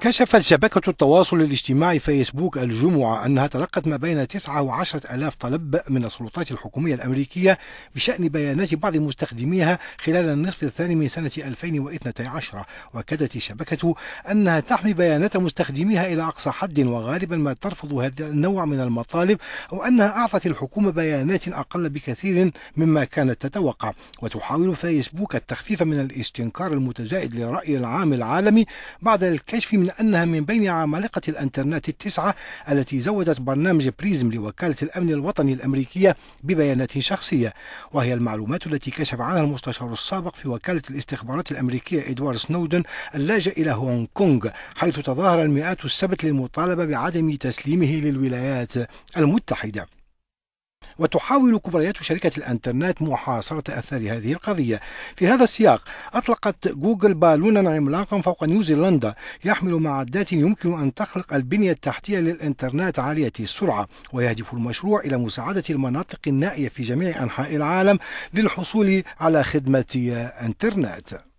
كشفت شبكة التواصل الاجتماعي فيسبوك الجمعة أنها تلقت ما بين 9 و10 آلاف طلب من السلطات الحكومية الأمريكية بشأن بيانات بعض مستخدميها خلال النصف الثاني من سنة 2012. وأكدت الشبكة أنها تحمي بيانات مستخدميها إلى أقصى حد، وغالبا ما ترفض هذا النوع من المطالب، أو أنها أعطت الحكومة بيانات أقل بكثير مما كانت تتوقع. وتحاول فيسبوك التخفيف من الاستنكار المتزايد للرأي العام العالمي بعد الكشف من أنها من بين عمالقة الإنترنت 9 التي زودت برنامج بريزم لوكالة الأمن الوطني الأمريكية ببيانات شخصية، وهي المعلومات التي كشف عنها المستشار السابق في وكالة الاستخبارات الأمريكية إدوارد سنودن اللاجئ إلى هونغ كونغ، حيث تظاهر المئات السبت للمطالبة بعدم تسليمه للولايات المتحدة. وتحاول كبريات شركة الانترنت محاصرة أثار هذه القضية. في هذا السياق أطلقت جوجل بالونا عملاقا فوق نيوزيلندة يحمل معدات يمكن أن تخلق البنية التحتية للانترنت عالية السرعة، ويهدف المشروع إلى مساعدة المناطق النائية في جميع أنحاء العالم للحصول على خدمة انترنت.